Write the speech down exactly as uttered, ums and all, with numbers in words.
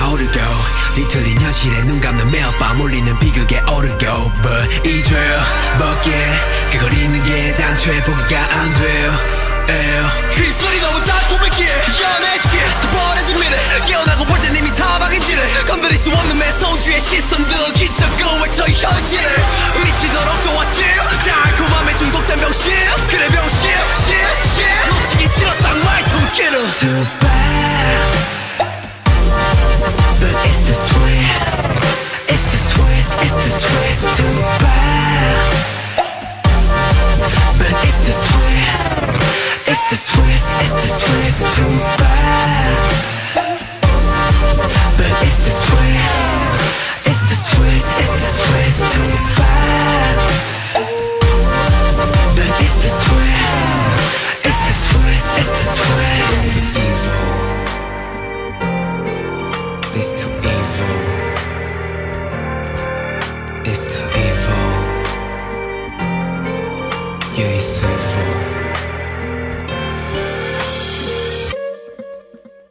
타오르고 뒤틀린 현실에 눈 감는 매일 밤 울리는 비극에 오르고 But 잊어요 벗게 그걸 잊는 게 당초에 포기가 안 돼요 그 입술이 너무 달콤했기에 연애 취해 서버려진 미래 깨어나고 볼 땐 이미 사방인지를 건드릴 수 없는 매서운주의 시선들 기적고 외쳐 이 현실을 미치도록 좋았지 달콤함에 중독된 병실 그래 병실 놓치기 싫어 쌍마의 손길을 Too bad But it's this way It's this way It's this way Too bad But it's this way It's this way It's this way Too bad But it's this way It's this way It's this way Too bad But it's this way It's this way It's this way It's too evil It's too evil It's too evil Yeah, it's too evil